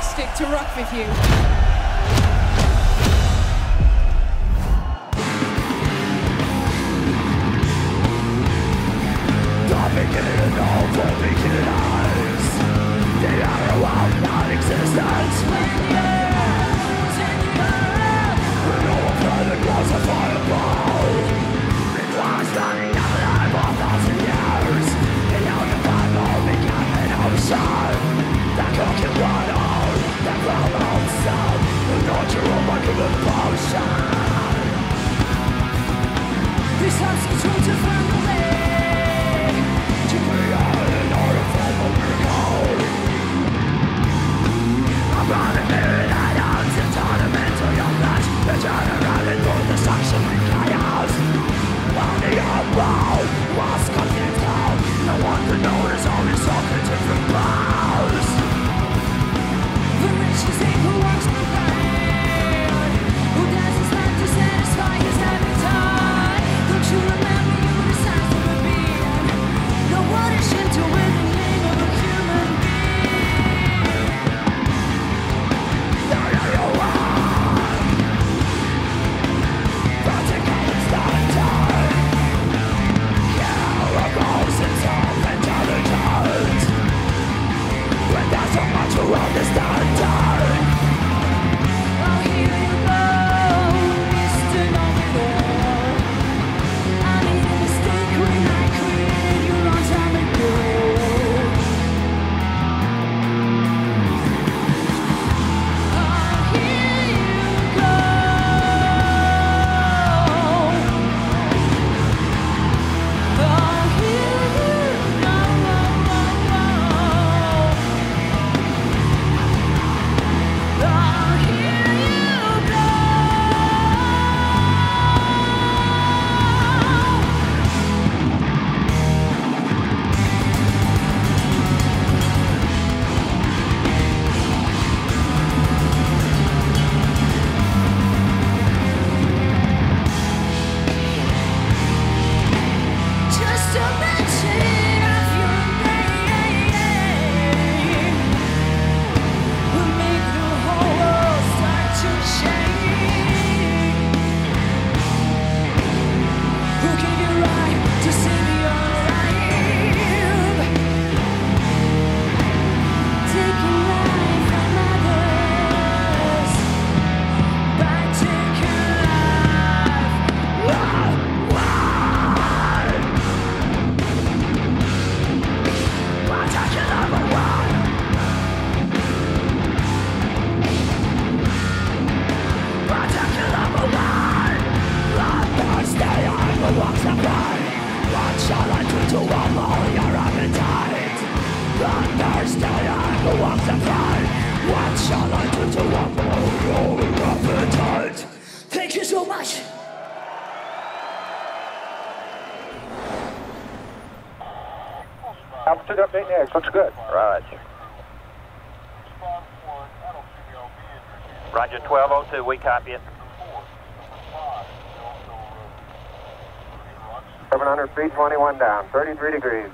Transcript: fantastic to rock with you. Don't be kidding at all, don't be kidding eyes. They are a wild non-existent. We're no one trying to cross a fireball. It was standing alive for 1,000 years. And now you find all we got in our sun. That cooking water, that brown outside, the nurture of my human potion. This house is home to family. To be all in order for the miracle. I'm running here and I dance in tournament to your flesh. It's generated through destruction and chaos. Only our world was confused out. No one could notice only something to the clouds. She's the who walks the pain, who dances like to satisfy his every time. Don't you remember you were the size of a being? No one is into in the name of a human being. No, no, no, but the game's not in time. Carables and all intelligent. When there's so much around this time. Looks good. Right. Roger, 1202, we copy it. 700 feet, 21 down, 33 degrees.